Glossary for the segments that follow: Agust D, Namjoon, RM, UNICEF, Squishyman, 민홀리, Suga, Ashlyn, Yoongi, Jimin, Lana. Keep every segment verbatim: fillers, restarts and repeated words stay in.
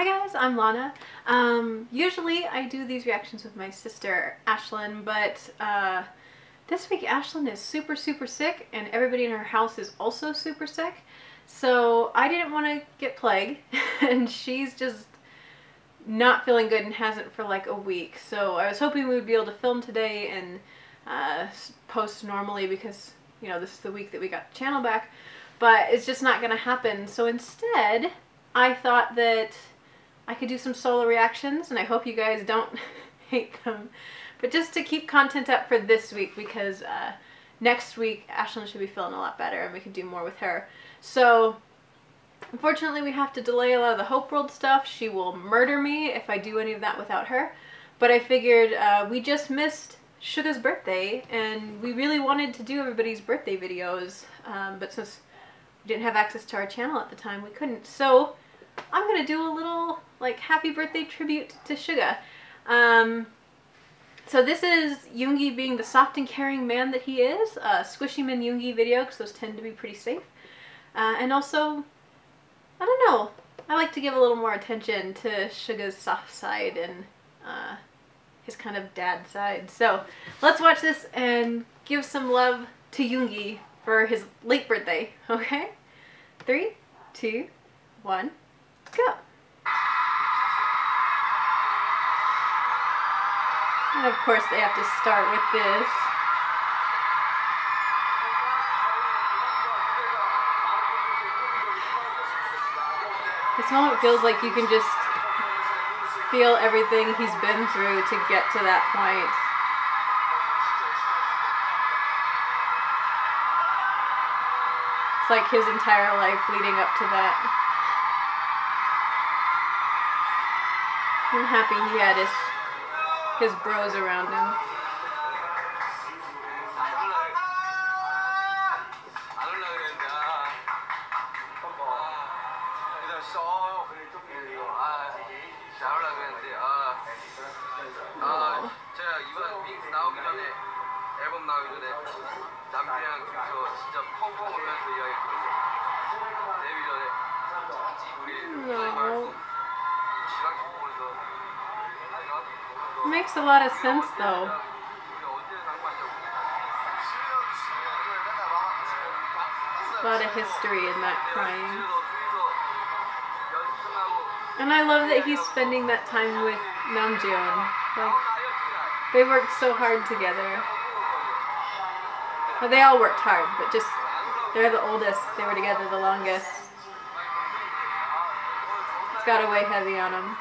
Hi guys, I'm Lana. Um, usually I do these reactions with my sister Ashlyn, but uh, this week Ashlyn is super super sick and everybody in her house is also super sick, so I didn't want to get plague and she's just not feeling good and hasn't for like a week, so I was hoping we would be able to film today and uh, post normally because, you know, this is the week that we got the channel back, but it's just not going to happen. So instead I thought that I could do some solo reactions, and I hope you guys don't hate them, but just to keep content up for this week because uh, next week Ashlyn should be feeling a lot better and we can do more with her. So unfortunately we have to delay a lot of the Hope World stuff. She will murder me if I do any of that without her, but I figured uh, we just missed Suga's birthday and we really wanted to do everybody's birthday videos, um, but since we didn't have access to our channel at the time we couldn't, so I'm gonna do a little like happy birthday tribute to Suga. Um, so this is Yoongi being the soft and caring man that he is, a Squishyman Yoongi video because those tend to be pretty safe. Uh, and also, I don't know, I like to give a little more attention to Suga's soft side and uh, his kind of dad side. So let's watch this and give some love to Yoongi for his late birthday, okay? Three, two, one, go! And of course they have to start with this. This moment feels like you can just feel everything he's been through to get to that point. It's like his entire life leading up to that. I'm happy he had his his bros around him. No. It makes a lot of sense though. A lot of history in that crying. And I love that he's spending that time with Namjoon. Like, they worked so hard together. Well, they all worked hard, but just, they're the oldest, they were together the longest. It's got a weigh heavy on them.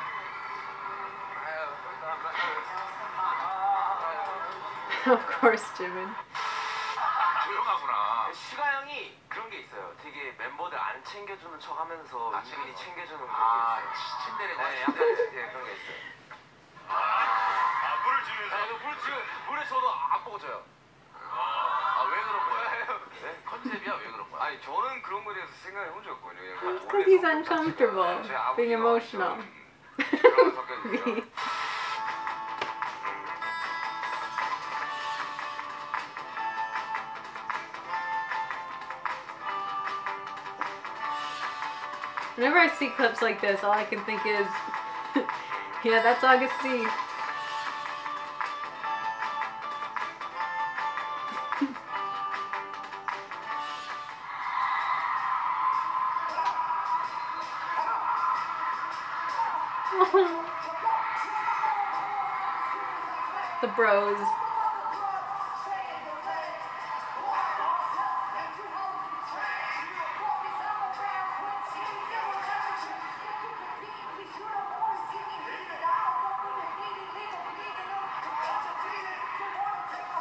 Of course, Jimin. It's because he's uncomfortable, being emotional. Me. Whenever I see clips like this, all I can think is, yeah, that's Agust D. The bros.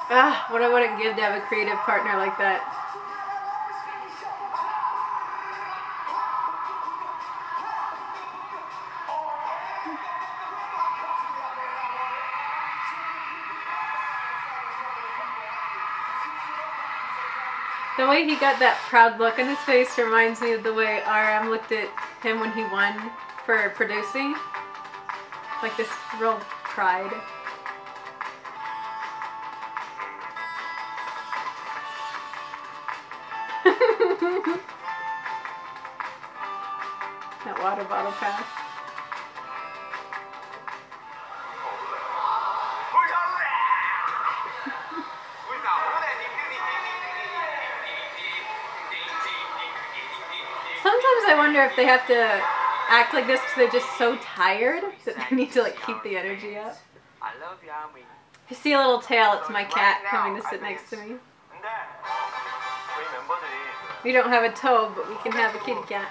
Ah, what I wouldn't give to have a creative partner like that. The way he got that proud look on his face reminds me of the way R M looked at him when he won for producing. Like this real pride. That water bottle pass. wonder if they have to act like this because they're just so tired that they need to like keep the energy up. I love the army. If you see a little tail, it's my cat coming to sit next to me. We don't have a toe, but we can have a kitty cat.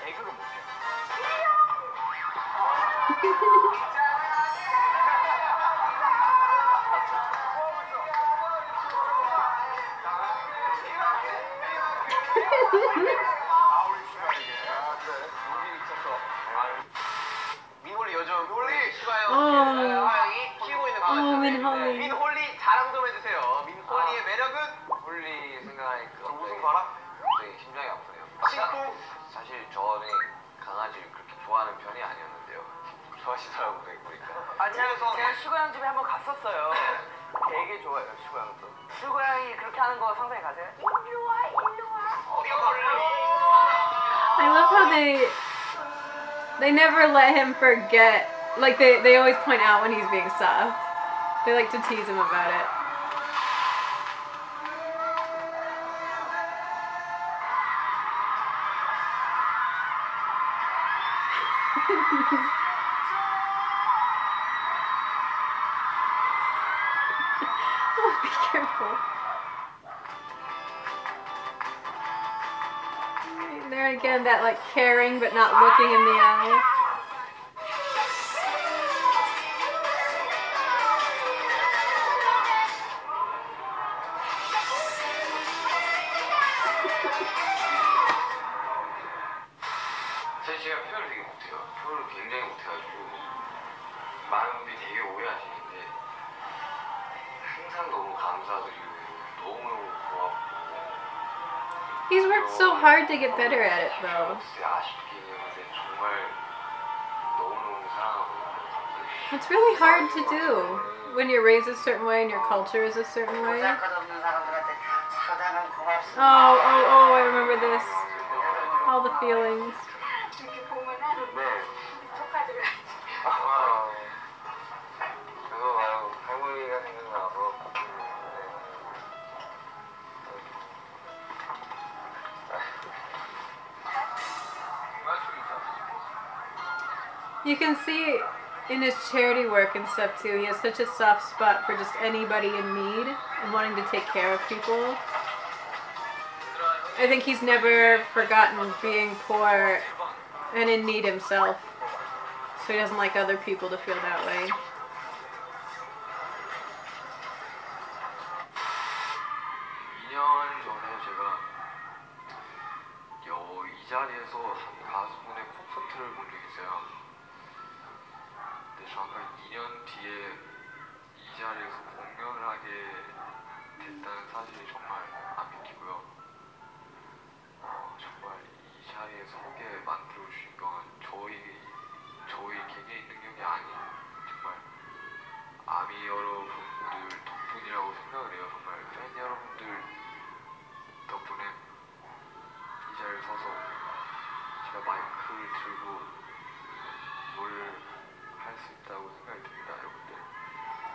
Oh. Oh, 민홀리. 민홀리 자랑 좀 해주세요. 민홀리의 매력은? 홀리 생각하니까 그거 무슨 바람? 되게 심장이 아프네요. 심쿵. 사실 저는 강아지를 그렇게 좋아하는 편이 아니었는데요. 좋아하시더라고요, 보니까. 아니, 그래서 제가 슈가양 집에 한번 갔었어요. 되게 좋아요, 슈가양도. 슈가양이 그렇게 하는 거 상상이 가세요? 일로 와, 일로 와. I love how they they never let him forget. Like they they always point out when he's being soft. They like to tease him about it. Oh, be careful. And there again, that like caring but not looking in the eye. He's worked so hard to get better at it, though. It's really hard to do when you're raised a certain way and your culture is a certain way. Oh, oh, oh, I remember this. All the feelings. You can see in his charity work and stuff too, he has such a soft spot for just anybody in need and wanting to take care of people. I think he's never forgotten being poor and in need himself, so he doesn't like other people to feel that way.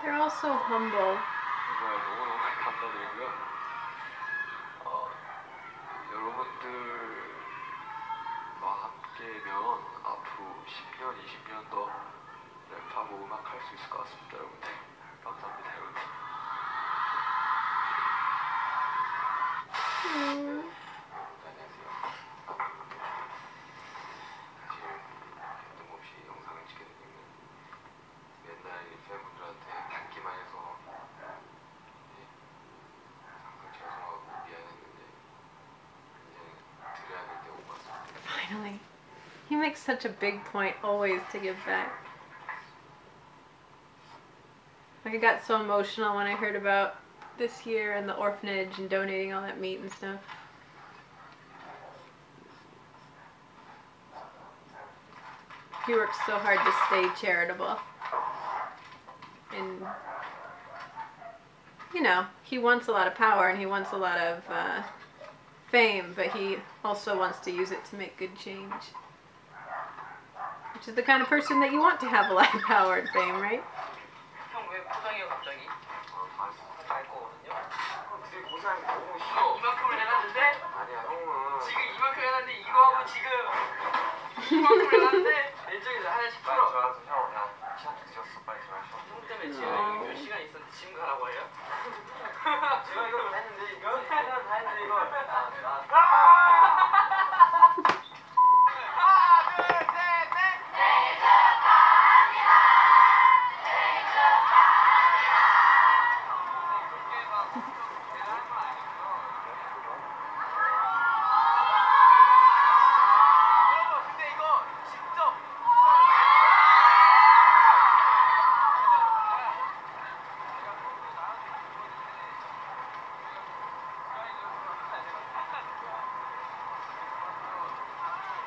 They're all so humble. Mm. Finally, he makes such a big point always to give back. Like I got so emotional when I heard about this year and the orphanage and donating all that meat and stuff. He works so hard to stay charitable. And, you know, he wants a lot of power and he wants a lot of uh, fame, but he also wants to use it to make good change. Which is the kind of person that you want to have a lot of power and fame, right? 그만큼이나 한데 일주일에 하나씩 풀어. 저한테 형 그냥 시간 늦었어 빨리 가시오. 형 때문에 지금 몇 시간 있었는데 지금 가라고 해요? 제가 이걸 했는데 이건 다 했는데 이걸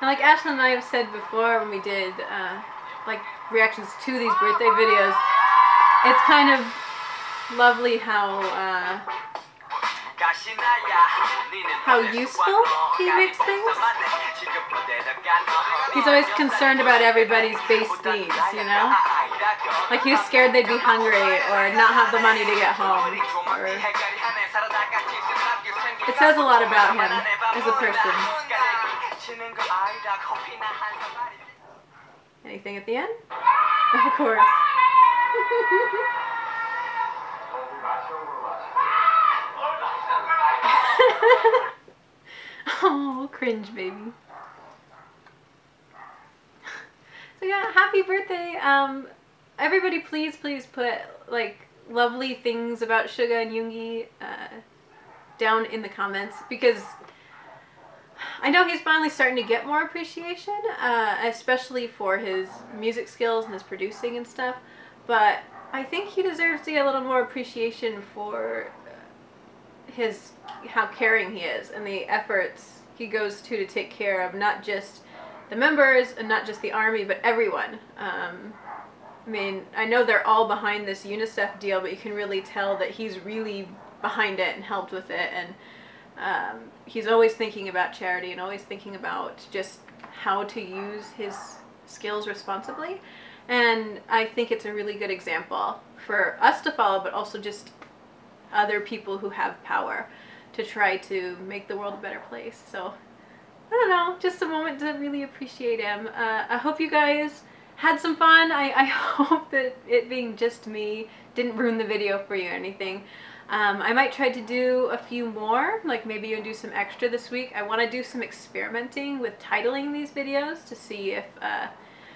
And like Ashlyn and I have said before when we did uh, like reactions to these birthday videos, it's kind of lovely how uh, how useful he makes things. He's always concerned about everybody's base needs, you know? Like he was scared they'd be hungry or not have the money to get home. Or... It says a lot about him as a person. Anything at the end? Of course. Oh, cringe, baby. So yeah, happy birthday. Um, everybody please, please put like lovely things about Suga and Yoongi uh, down in the comments, because I know he's finally starting to get more appreciation, uh, especially for his music skills and his producing and stuff, but I think he deserves to get a little more appreciation for his, how caring he is and the efforts he goes to to take care of not just the members and not just the army, but everyone. Um, I mean, I know they're all behind this UNICEF deal, but you can really tell that he's really behind it and helped with it, and Um, he's always thinking about charity and always thinking about just how to use his skills responsibly, and I think it's a really good example for us to follow, but also just other people who have power to try to make the world a better place. So I don't know, just a moment to really appreciate him. Uh, I hope you guys had some fun. I, I hope that it being just me didn't ruin the video for you or anything. Um, I might try to do a few more, like maybe you'll do some extra this week. I want to do some experimenting with titling these videos to see if uh,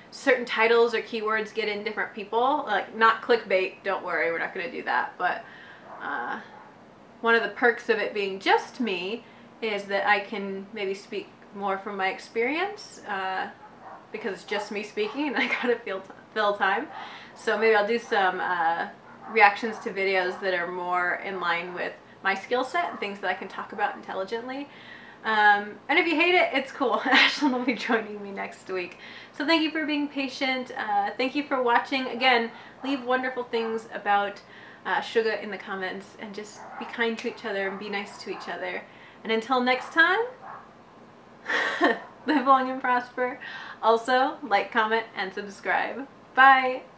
certain titles or keywords get in different people. Like, not clickbait, don't worry, we're not going to do that. But uh, one of the perks of it being just me is that I can maybe speak more from my experience, uh, because it's just me speaking and I got to fill, fill time. So maybe I'll do some... Uh, reactions to videos that are more in line with my skill set and things that I can talk about intelligently. Um, and if you hate it, it's cool. Ashlyn will be joining me next week. So thank you for being patient. Uh, thank you for watching. Again, leave wonderful things about uh, Suga in the comments, and just be kind to each other and be nice to each other. And until next time, live long and prosper. Also, like, comment, and subscribe. Bye!